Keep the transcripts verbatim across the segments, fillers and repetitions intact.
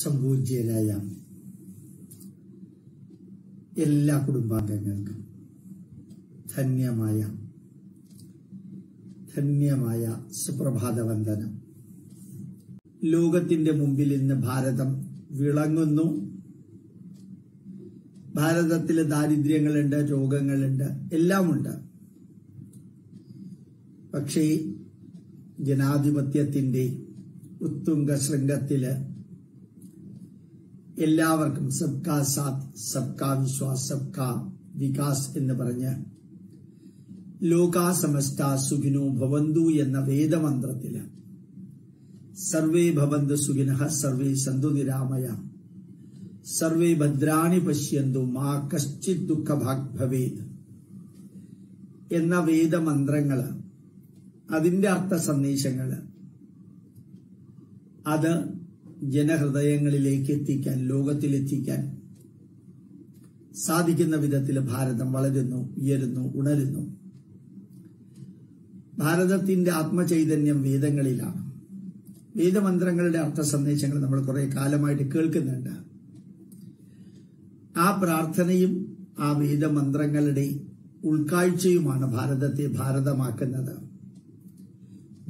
സംഭൂജ്യരായ എല്ലാ കുടുംബാംഗങ്ങൾക്കും ധന്യമായ ധന്യമായ സുപ്രഭാതവന്ദനം. ലോകത്തിന്റെ മുമ്പിൽ ഇന്ന് ഭാരതം വിളങ്ങുന്നു. ഭാരതത്തിലെ ദാരിദ്ര്യങ്ങളുണ്ട്, രോഗങ്ങളുണ്ട്, എല്ലാമുണ്ട്. പക്ഷേ ജനാധിപത്യത്തിന്റെ ഉത്തുംഗ ശൃംഗത്തില് എല്ലാവർക്കും സബ്കാ സാത്ത്, സബ്കാ വിശ്വാസ്, സബ്കാ വികാസ് എന്ന് പറഞ്ഞ് ലോകാ സമസ്ത സുഖിനോ ഭവന്തു എന്ന വേദമന്ത്രത്തില് സർവേ ഭവന്തു സുഖിനഃ, സർവേ സന്തു നിരാമയ, സർവേ ഭദ്രാണി പശ്യന്തു, മാ കശ്ചിത് ദുഃഖഭാഗ് ഭവേത് എന്ന വേദമന്ത്രങ്ങള്, അതിന്റെ അർത്ഥ സന്ദേശങ്ങള് അത് ജനഹൃദയങ്ങളിലേക്ക് എത്തിക്കാൻ, ലോകത്തിലെത്തിക്കാൻ സാധിക്കുന്ന വിധത്തിൽ ഭാരതം വളരുന്നു, ഉയരുന്നു, ഉണരുന്നു. ഭാരതത്തിന്റെ ആത്മചൈതന്യം വേദങ്ങളിലാണ്. വേദമന്ത്രങ്ങളുടെ അർത്ഥ സന്ദേശങ്ങൾ നമ്മൾ കുറെ കാലമായിട്ട് കേൾക്കുന്നുണ്ട്. ആ പ്രാർത്ഥനയും ആ വേദമന്ത്രങ്ങളുടെ ഉൾക്കാഴ്ചയുമാണ് ഭാരതത്തെ ഭാരതമാക്കുന്നത്.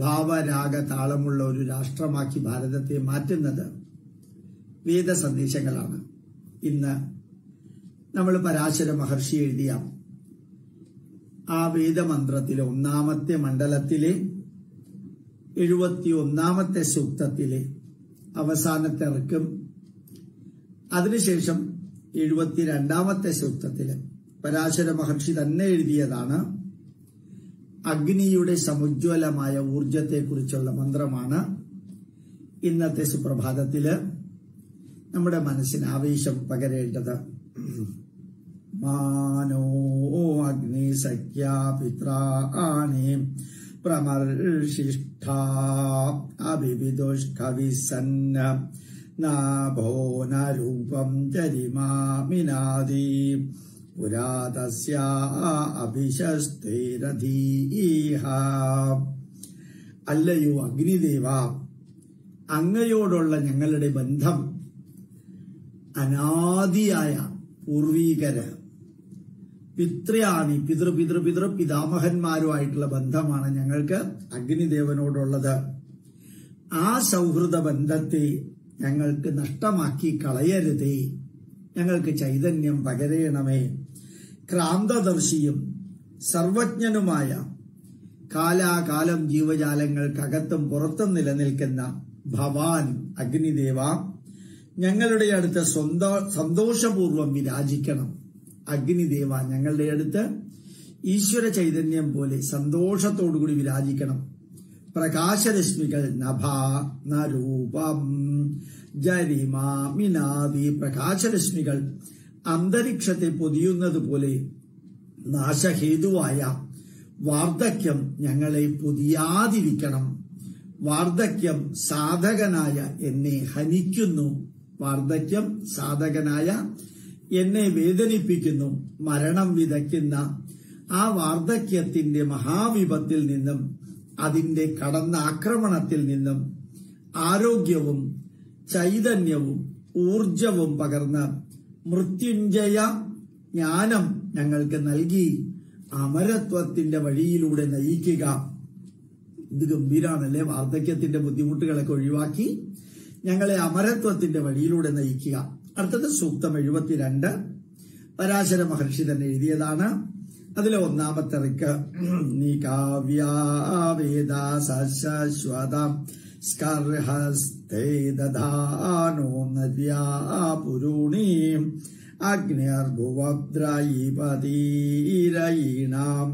ഭാവരാഗ താളമുള്ള ഒരു രാഷ്ട്രമാക്കി ഭാരതത്തെ മാറ്റുന്നത് വേദ സന്ദേശങ്ങളാണ്. ഇന്ന് നമ്മൾ പരാശര മഹർഷി എഴുതിയ ആ വേദമന്ത്രത്തിലെ ഒന്നാമത്തെ മണ്ഡലത്തിലെ എഴുപത്തി ഒന്നാമത്തെ സൂക്തത്തിലെ അവസാനത്തെ ഇറക്കും, അതിനുശേഷം എഴുപത്തിരണ്ടാമത്തെ സൂക്തത്തില് പരാശര മഹർഷി തന്നെ എഴുതിയതാണ്. അഗ്നിയുടെ സമുജ്വലമായ ഊർജത്തെക്കുറിച്ചുള്ള മന്ത്രമാണ് ഇന്നത്തെ സുപ്രഭാതത്തില് നമ്മുടെ മനസ്സിന് ആവേശം പകരേണ്ടത്. മാനോ അഗ്നി സഖ്യാ പിത്രാണി പ്രമർഷിഷ്ഠ അഭിവിദോഷ്കവിസന്ന നാഭോ നരൂപം ചരിമാമിനാദി പുരാതസ്യ അഭിശസ്തൈരധീഹ. അല്ലയോ അഗ്നിദേവ, അങ്ങയോടുള്ള ഞങ്ങളുടെ ബന്ധം അനാദിയായ പൂർവീകര്, പിത്രാണി പിതൃ പിതൃ പിതൃ പിതാമഹന്മാരുമായിട്ടുള്ള ബന്ധമാണ് ഞങ്ങൾക്ക് അഗ്നിദേവനോടുള്ളത്. ആ സൗഹൃദ ബന്ധത്തെ ഞങ്ങൾക്ക് നഷ്ടമാക്കി കളയരുതേ, ഞങ്ങൾക്ക് ചൈതന്യം പകരേണമേ. ക്രാന്തദർശിയും സർവജ്ഞനുമായ, കാലാകാലം ജീവജാലങ്ങൾക്കകത്തും പുറത്തും നിലനിൽക്കുന്ന ഭവാൻ അഗ്നിദേവ, ഞങ്ങളുടെ അടുത്ത് സന്തോഷപൂർവം വിരാജിക്കണം. അഗ്നിദേവ ഞങ്ങളുടെ അടുത്ത് ഈശ്വര ചൈതന്യം പോലെ സന്തോഷത്തോടുകൂടി വിരാജിക്കണം. പ്രകാശരശ്മികൾ നഭ നരൂപം ജരിമാമിനാദി, പ്രകാശരശ്മികൾ അന്തരീക്ഷത്തെ പൊതിയുന്നത് പോലെ നാശഹേതുവായ വാർദ്ധക്യം ഞങ്ങളെ പൊതിയാതിരിക്കണം. വാർദ്ധക്യം സാധകനായ എന്നെ ഹനിക്കുന്നു, വാർദ്ധക്യം സാധകനായ എന്നെ വേദനിപ്പിക്കുന്നു. മരണം വിതയ്ക്കുന്ന ആ വാർദ്ധക്യത്തിന്റെ മഹാവിപത്തിൽ നിന്നും, അതിന്റെ കടന്ന ആക്രമണത്തിൽ നിന്നും ആരോഗ്യവും ചൈതന്യവും ഊർജവും പകർന്ന് മൃത്യുഞ്ജയ ജ്ഞാനം ഞങ്ങൾക്ക് നൽകി അമരത്വത്തിന്റെ വഴിയിലൂടെ നയിക്കുക. ഇത് ഗംഭീരാണല്ലേ, വാർദ്ധക്യത്തിന്റെ ബുദ്ധിമുട്ടുകളൊക്കെ ഒഴിവാക്കി ഞങ്ങളെ അമരത്വത്തിന്റെ വഴിയിലൂടെ നയിക്കുക. അടുത്തത് സൂക്തം എഴുപത്തിരണ്ട്, പരാശര മഹർഷി തന്നെ എഴുതിയതാണ്. അതിലെ ഒന്നാമത്തെ റിക്ക് നീ കാവ്യാവേദ സശശ്വത സ്കർഹസ്തേ ദധാനോ നദ്യാ പുരൂണി അഗ്നിർഭുവദ്രയീപതീരയീണാം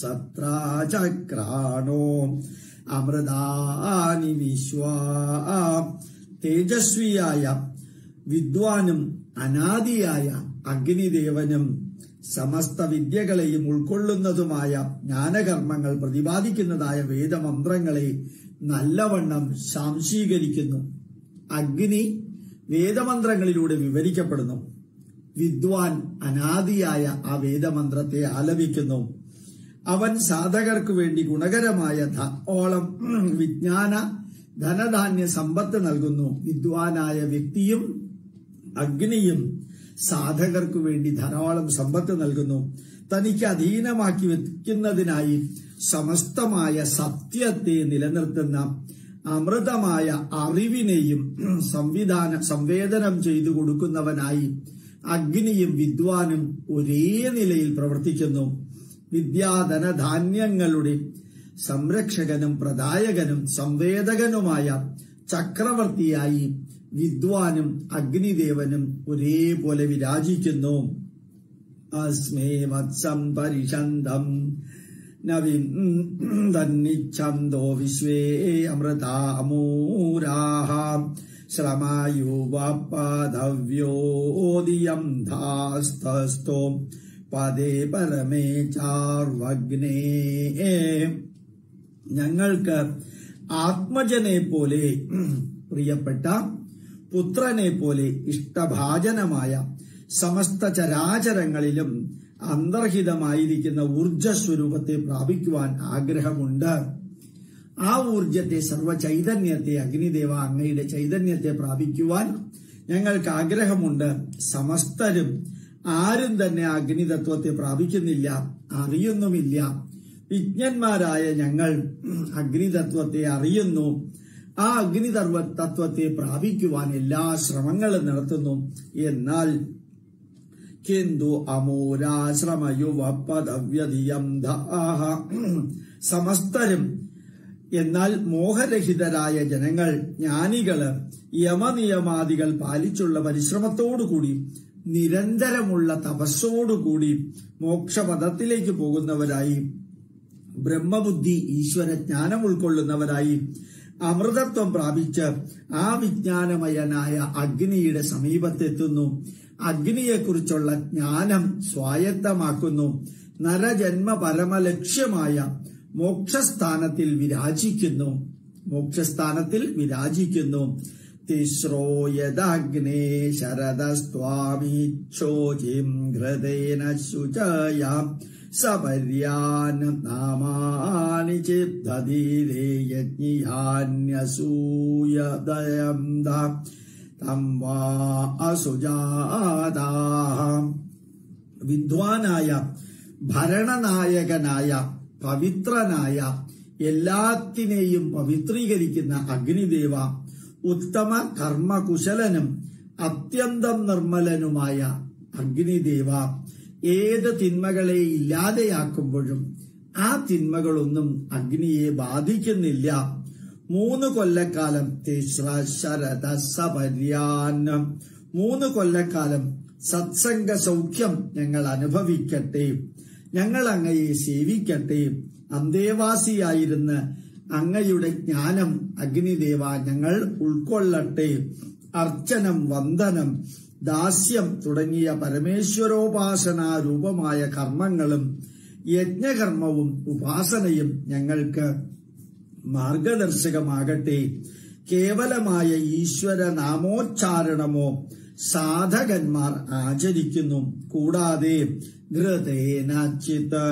സത്രാചക്രാണോ അമൃതാനി വിശ്വാ. തേജസ്വിയായ വിദ്വാനും അനാദിയായ അഗ്നിദേവനും സമസ്ത വിദ്യകളെയും ഉൾക്കൊള്ളുന്നതുമായ ജ്ഞാനകർമ്മങ്ങൾ പ്രതിപാദിക്കുന്നതായ വേദമന്ത്രങ്ങളെ നല്ലവണ്ണം സംശീകരിക്കുന്നു. അഗ്നി വേദമന്ത്രങ്ങളിലൂടെ വിവരിക്കപ്പെടുന്നു. വിദ്വാൻ അനാദിയായ ആ വേദമന്ത്രത്തെ ആലപിക്കുന്നു. അവൻ സാധകർക്കു വേണ്ടി ഗുണകരമായ ധാരാളം വിജ്ഞാന ധനധാന്യ സമ്പത്ത് നൽകുന്നു. വിദ്വാനായ വ്യക്തിയും അഗ്നിയും സാധകർക്കു വേണ്ടി ധാരാളം സമ്പത്ത് നൽകുന്നു. തനിക്ക് അധീനമാക്കി വെക്കുന്നതിനായി സമസ്തമായ സത്യത്തെ നിലനിർത്തുന്ന അമൃതമായ അറിവിനെയും സംവിധാനം സംവേദനം ചെയ്തു കൊടുക്കുന്നവനായി അഗ്നിയും വിദ്വാനും ഒരേ നിലയിൽ പ്രവർത്തിക്കുന്നു. വിദ്യാധനധാന്യങ്ങളുടെ സംരക്ഷകനും പ്രദായകനും സംവേദകനുമായ ചക്രവർത്തിയായി വിദ്വാനും അഗ്നിദേവനും ഒരേപോലെ വിരാജിക്കുന്നു. അസ്മേ വത്സം പരിഷന്തം നവിന്ദോ വിശ്വേ അമൃതാമൂരാഹ ശ്രമായുവപദവ്യോദിയം ധാസ്തസ്തോ പദേ പരമേ ചാർവഗ്നേ. ഞങ്ങൾക്ക് ആത്മജനെ പോലെ പ്രിയപ്പെട്ട പുത്രനെ പോലെ ഇഷ്ടഭാജനമായ സമസ്ത ചരാചരങ്ങളിലും അന്തർഹിതമായിരിക്കുന്ന ഊർജസ്വരൂപത്തെ പ്രാപിക്കുവാൻ ആഗ്രഹമുണ്ട്. ആ ഊർജത്തെ സർവ ചൈതന്യത്തെ അഗ്നിദേവ അങ്ങയുടെ ചൈതന്യത്തെ പ്രാപിക്കുവാൻ ഞങ്ങൾക്ക് ആഗ്രഹമുണ്ട്. സമസ്തരും ആരും തന്നെ അഗ്നിതത്വത്തെ പ്രാപിക്കുന്നില്ല, അറിയുന്നുമില്ല. വിജ്ഞന്മാരായ ഞങ്ങൾ അഗ്നിതത്വത്തെ അറിയുന്നു. ആ അഗ്നിതർവ തത്വത്തെ പ്രാപിക്കുവാൻ എല്ലാ ശ്രമങ്ങളും നടത്തുന്നു. എന്നാൽ കിന്ദു അമൂരാശ്രമയുവപദവ്യതിയം ദാഹ സമസ്തരും എന്നാൽ മോഹരഹിതരായ ജനങ്ങൾ ജ്ഞാനികള് യമനിയമാദികൾ പാലിച്ചുള്ള പരിശ്രമത്തോടുകൂടി നിരന്തരമുള്ള തപസ്സോടുകൂടി മോക്ഷപദത്തിലേക്ക് പോകുന്നവരായി ബ്രഹ്മബുദ്ധി ഈശ്വര ജ്ഞാനം ഉൾക്കൊള്ളുന്നവരായി അമൃതത്വം പ്രാപിച്ച് ആ വിജ്ഞാനമയനായ അഗ്നിയുടെ സമീപത്തെത്തുന്നു. അഗ്നിയെക്കുറിച്ചുള്ള ജ്ഞാനം സ്വായത്തമാക്കുന്നു. നരജന്മ പരമലക്ഷ്യമായ മോക്ഷസ്ഥാനത്തിൽ വിരാജിക്കുന്നു. മോക്ഷസ്ഥാനത്തിൽ വിരാജിക്കുന്നു. തിസ്രോ യദഗ്നേ ശരദസ്ത്വാമിച്ഛോജിം ഹൃദേന ശുചയ സപര്യാൻ നാമാനി ചിബ്ധധീരേ യജ്ഞിയാന്യസൂയദയം തം വാ അസുജാതാഃ. വിദ്വാനായ ഭരണനായകനായ പവിത്രനായ എല്ലാത്തിനെയും പവിത്രീകരിക്കുന്ന അഗ്നിദേവ ഉത്തമ കർമ്മകുശലനും അത്യന്തം നിർമ്മലനുമായ അഗ്നിദേവ ഏത് തിന്മകളെ ഇല്ലാതെയാക്കുമ്പോഴും ആ തിന്മകളൊന്നും അഗ്നിയെ ബാധിക്കുന്നില്ല. മൂന്ന് കൊല്ലക്കാലം തിശ്രശരദസപര്യാനം മൂന്ന് കൊല്ലക്കാലം സത്സംഗ സൗഖ്യം ഞങ്ങൾ അനുഭവിക്കട്ടെ. ഞങ്ങൾ അങ്ങയെ സേവിക്കട്ടെ. അന്തേവാസിയായിരുന്ന് അങ്ങയുടെ ജ്ഞാനം അഗ്നിദേവ ഞങ്ങൾ ഉൾക്കൊള്ളട്ടെ. അർച്ചനം വന്ദനം ദാസ്യം തുടങ്ങിയ പരമേശ്വരോപാസനാരൂപമായ കർമ്മങ്ങളും യജ്ഞകർമ്മവും ഉപാസനയും ഞങ്ങൾക്ക് മാർഗദർശകമാകട്ടെ. കേവലമായ ഈശ്വര നാമോച്ചാരണമോ സാധകന്മാർ ആചരിക്കുന്നു. കൂടാതെ ഘൃതേനചിത്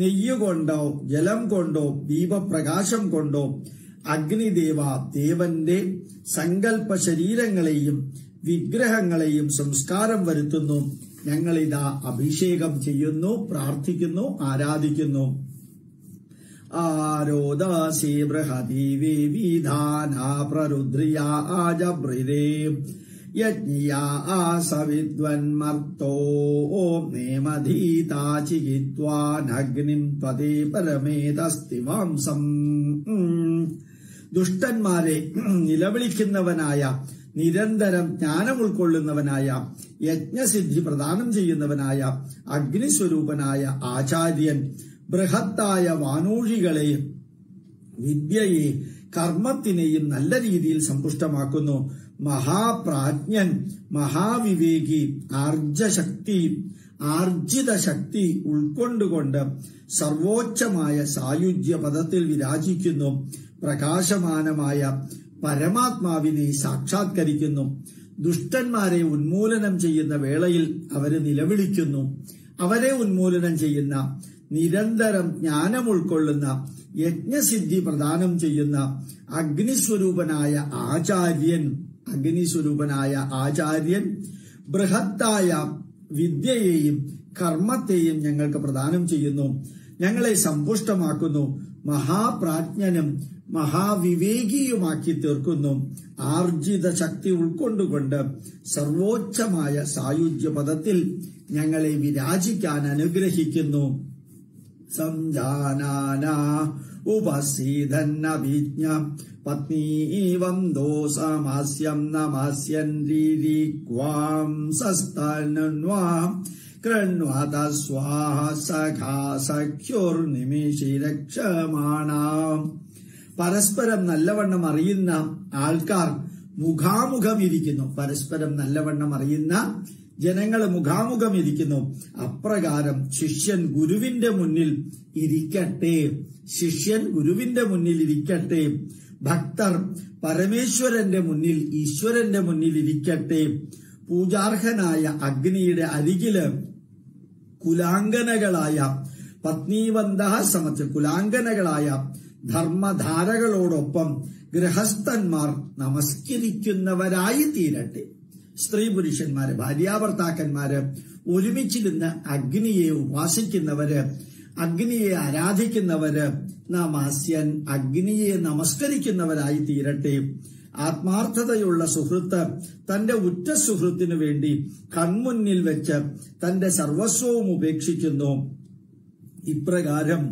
നെയ്യുകൊണ്ടോ ജലം കൊണ്ടോ ദീപപ്രകാശം കൊണ്ടോ അഗ്നിദേവ ദേവന്റെ സങ്കല്പ ശരീരങ്ങളെയും വിഗ്രഹങ്ങളെയും സംസ്കാരം വരുത്തുന്നു. ഞങ്ങളിതാ അഭിഷേകം ചെയ്യുന്നു, പ്രാർത്ഥിക്കുന്നു, ആരാധിക്കുന്നു. ആരോദാസി ബൃഹതി വിവിധാനാ പ്രരുദ്രിയാജബ്രിരേ യജ്ഞിയാ സവിദ്വന്മർത്തോ ഓം നേമധീതാ ചികിത്വാനഗ്നിം പദേ പരമേതസ്തി വാംസം. ദുഷ്ടന്മാരെ നിലവിളിക്കുന്നവനായ നിരന്തരം ജ്ഞാനം ഉൾക്കൊള്ളുന്നവനായ യജ്ഞസിദ്ധി പ്രദാനം ചെയ്യുന്നവനായ അഗ്നിസ്വരൂപനായ ആചാര്യൻ ബൃഹത്തായ വാനൂഴികളെ വിദ്യയെ കർമ്മത്തിനെയും നല്ല രീതിയിൽ സമ്പുഷ്ടമാക്കുന്നു. മഹാപ്രാജ്ഞൻ മഹാവിവേകി ആർജശക്തി ആർജിത ശക്തി ഉൾക്കൊണ്ടുകൊണ്ട് സർവോച്ചമായ സായുജ്യ പദത്തിൽ വിരാജിക്കുന്നു. പ്രകാശമാനമായ പരമാത്മാവിനെ സാക്ഷാത്കരിക്കുന്നു. ദുഷ്ടന്മാരെ ഉന്മൂലനം ചെയ്യുന്ന വേളയിൽ അവരെ നിലവിളിക്കുന്നു. അവരെ ഉന്മൂലനം ചെയ്യുന്ന നിരന്തരം ജ്ഞാനം ഉൾക്കൊള്ളുന്ന യജ്ഞസിദ്ധി പ്രദാനം ചെയ്യുന്ന അഗ്നിസ്വരൂപനായ ആചാര്യൻ അഗ്നിസ്വരൂപനായ ആചാര്യൻ ബൃഹത്തായ വിദ്യയെയും കർമ്മത്തെയും ഞങ്ങൾക്ക് പ്രദാനം ചെയ്യുന്നു. ഞങ്ങളെ സമ്പുഷ്ടമാക്കുന്നു, മഹാപ്രാജ്ഞനും മഹാവിവേകിയുമാക്കി തീർക്കുന്നു. ആർജിത ശക്തി ഉൾക്കൊണ്ടുകൊണ്ട് സർവോച്ചമായ സായുജ്യപദത്തിൽ ഞങ്ങളെ വിരാജിക്കാൻ അനുഗ്രഹിക്കുന്നു. സംജാനാന ഉപസീധന്ന വിജ്ഞ പത്നീവം ദോസമാസ്യം നമാസ്യൻ രീരിക്വാം സസ്തനന്വാം കൃണ്വാത സ്വാഹ സഖാ സഖ്യോർ നിമിഷി രക്ഷമാണാം. പരസ്പരം നല്ലവണ്ണം അറിയുന്ന ആൾക്കാർ മുഖാമുഖം ഇരിക്കുന്നു. പരസ്പരം നല്ലവണ്ണം അറിയുന്ന ജനങ്ങൾ മുഖാമുഖം ഇരിക്കുന്നു. അപ്രകാരം ശിഷ്യൻ ഗുരുവിന്റെ മുന്നിൽ ഇരിക്കട്ടെ ശിഷ്യൻ ഗുരുവിന്റെ മുന്നിൽ ഇരിക്കട്ടെ ഭക്തർ പരമേശ്വരന്റെ മുന്നിൽ ഈശ്വരന്റെ മുന്നിൽ ഇരിക്കട്ടെ. പൂജാർഹനായ അഗ്നിയുടെ അരികില് കുലാങ്കനകളായ പത്നീവന്തഹ സമത്ത് കുലാങ്കനകളായ ധർമ്മധാരകളോടൊപ്പം ഗൃഹസ്ഥന്മാർ നമസ്കരിക്കുന്നവരായി തീരട്ടെ. സ്ത്രീ പുരുഷന്മാര് ഭാര്യാഭർത്താക്കന്മാര് ഒരുമിച്ചിരുന്ന് അഗ്നിയെ ഉപാസിക്കുന്നവര് അഗ്നിയെ ആരാധിക്കുന്നവര് നമാസ്യൻ അഗ്നിയെ നമസ്കരിക്കുന്നവരായി തീരട്ടെ. ആത്മാർത്ഥതയുള്ള സുഹൃത്ത് തന്റെ ഉറ്റ സുഹൃത്തിനു വേണ്ടി കൺമുന്നിൽ വെച്ച് തന്റെ സർവസ്വവും ഉപേക്ഷിക്കുന്നു. ഇപ്രകാരം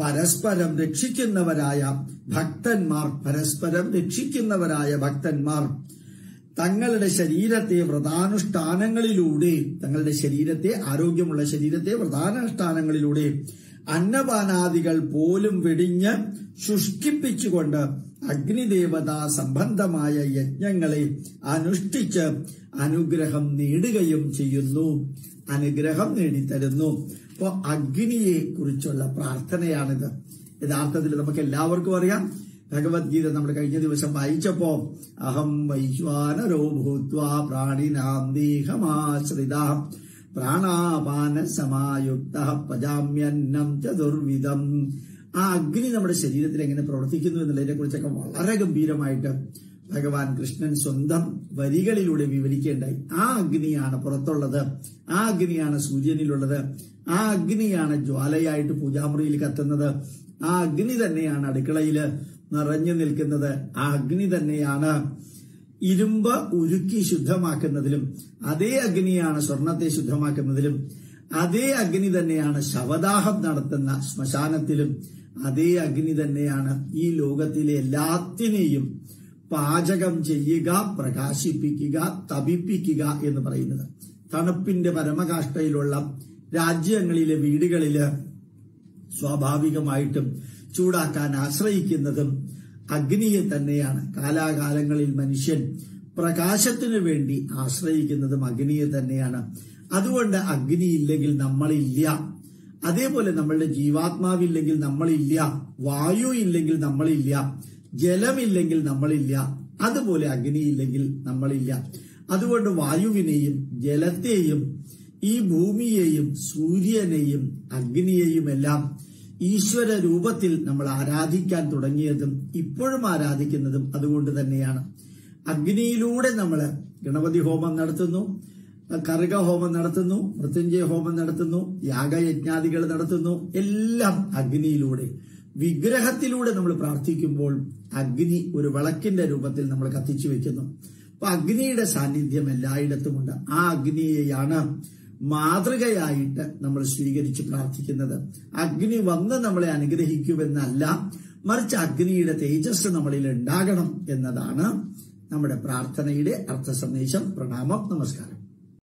പരസ്പരം രക്ഷിക്കുന്നവരായ ഭക്തന്മാർ പരസ്പരം രക്ഷിക്കുന്നവരായ ഭക്തന്മാർ തങ്ങളുടെ ശരീരത്തെ വ്രതാനുഷ്ഠാനങ്ങളിലൂടെ തങ്ങളുടെ ശരീരത്തെ ആരോഗ്യമുള്ള ശരീരത്തെ വ്രതാനുഷ്ഠാനങ്ങളിലൂടെ അന്നപാനാദികൾ പോലും വെടിഞ്ഞ് ശുഷ്കിപ്പിച്ചുകൊണ്ട് അഗ്നിദേവതാ സംബന്ധമായ യജ്ഞങ്ങളെ അനുഷ്ഠിച്ച് അനുഗ്രഹം നേടുകയും ചെയ്യുന്നു, അനുഗ്രഹം നേടിത്തരുന്നു. അപ്പോ അഗ്നിയെ കുറിച്ചുള്ള പ്രാർത്ഥനയാണിത്. യഥാർത്ഥത്തിൽ നമുക്ക് എല്ലാവർക്കും അറിയാം, ഭഗവത്ഗീത നമ്മൾ കഴിഞ്ഞ ദിവസം വായിച്ചപ്പോ അഹം വൈശ്വാനരോ ഭൂത്വാ പ്രാണിനാം ദേഹമാശ്രിത പ്രാണാപാന സമായുക്ത പജാമ്യന്നം ചതുർവിധം. ആ അഗ്നി നമ്മുടെ ശരീരത്തിൽ എങ്ങനെ പ്രവർത്തിക്കുന്നു എന്നുള്ളതിനെ കുറിച്ചൊക്കെ വളരെ ഗംഭീരമായിട്ട് ഭഗവാൻ കൃഷ്ണൻ സ്വന്തം വരികളിലൂടെ വിവരിക്കേണ്ടായി. ആ അഗ്നിയാണ് പുറത്തുള്ളത്, ആ അഗ്നിയാണ് സൂര്യനിലുള്ളത്, ആ അഗ്നിയാണ് ജ്വാലയായിട്ട് പൂജാമുറിയിൽ കത്തുന്നത്, ആ അഗ്നി തന്നെയാണ് അടുക്കളയില് നിറഞ്ഞു നിൽക്കുന്നത്, ആ അഗ്നി തന്നെയാണ് ഇരുമ്പ് ഉരുക്കി ശുദ്ധമാക്കുന്നതിലും, അതേ അഗ്നിയാണ് സ്വർണത്തെ ശുദ്ധമാക്കുന്നതിലും, അതേ അഗ്നി തന്നെയാണ് ശവദാഹം നടത്തുന്ന ശ്മശാനത്തിലും, അതേ അഗ്നി തന്നെയാണ് ഈ ലോകത്തിലെ എല്ലാത്തിനെയും പാചകം ചെയ്യുക, പ്രകാശിപ്പിക്കുക, തപിപ്പിക്കുക എന്ന് പറയുന്നത്. തണുപ്പിന്റെ പരമകാഷ്ഠയിലുള്ള രാജ്യങ്ങളിലെ വീടുകളില് സ്വാഭാവികമായിട്ടും ചൂടാക്കാൻ ആശ്രയിക്കുന്നതും അഗ്നിയെ തന്നെയാണ്. കാലാകാലങ്ങളിൽ മനുഷ്യൻ പ്രകാശത്തിനു വേണ്ടി ആശ്രയിക്കുന്നതും അഗ്നിയെ തന്നെയാണ്. അതുകൊണ്ട് അഗ്നി ഇല്ലെങ്കിൽ നമ്മളില്ല, അതേപോലെ നമ്മളുടെ ജീവാത്മാവില്ലെങ്കിൽ നമ്മളില്ല, വായു ഇല്ലെങ്കിൽ നമ്മളില്ല, ജലമില്ലെങ്കിൽ നമ്മളില്ല, അതുപോലെ അഗ്നി ഇല്ലെങ്കിൽ നമ്മളില്ല. അതുകൊണ്ട് വായുവിനെയും ജലത്തെയും ഈ ഭൂമിയെയും സൂര്യനെയും അഗ്നിയെയും എല്ലാം ഈശ്വര രൂപത്തിൽ നമ്മൾ ആരാധിക്കാൻ തുടങ്ങിയതും ഇപ്പോഴും ആരാധിക്കുന്നതും അതുകൊണ്ട് തന്നെയാണ്. അഗ്നിയിലൂടെ നമ്മൾ ഗണപതി ഹോമം നടത്തുന്നു, കർഗ ഹോമം നടത്തുന്നു, മൃത്യുഞ്ജയ ഹോമം നടത്തുന്നു, യാഗയജ്ഞാദികൾ നടത്തുന്നു, എല്ലാം അഗ്നിയിലൂടെ. വിഗ്രഹത്തിലൂടെ നമ്മൾ പ്രാർത്ഥിക്കുമ്പോൾ അഗ്നി ഒരു വിളക്കിന്റെ രൂപത്തിൽ നമ്മൾ കത്തിച്ചു വെക്കുന്നു. അപ്പൊ അഗ്നിയുടെ സാന്നിധ്യം എല്ലായിടത്തുമുണ്ട്. ആ അഗ്നിയെയാണ് മാതൃകയായിട്ട് നമ്മൾ സ്വീകരിച്ച് പ്രാർത്ഥിക്കുന്നത്. അഗ്നി വന്ന് നമ്മളെ അനുഗ്രഹിക്കുമെന്നല്ല, മറിച്ച് അഗ്നിയുടെ തേജസ് നമ്മളിൽ ഉണ്ടാകണം എന്നതാണ് നമ്മുടെ പ്രാർത്ഥനയുടെ അർത്ഥ സന്ദേശം. പ്രണാമം, നമസ്കാരം.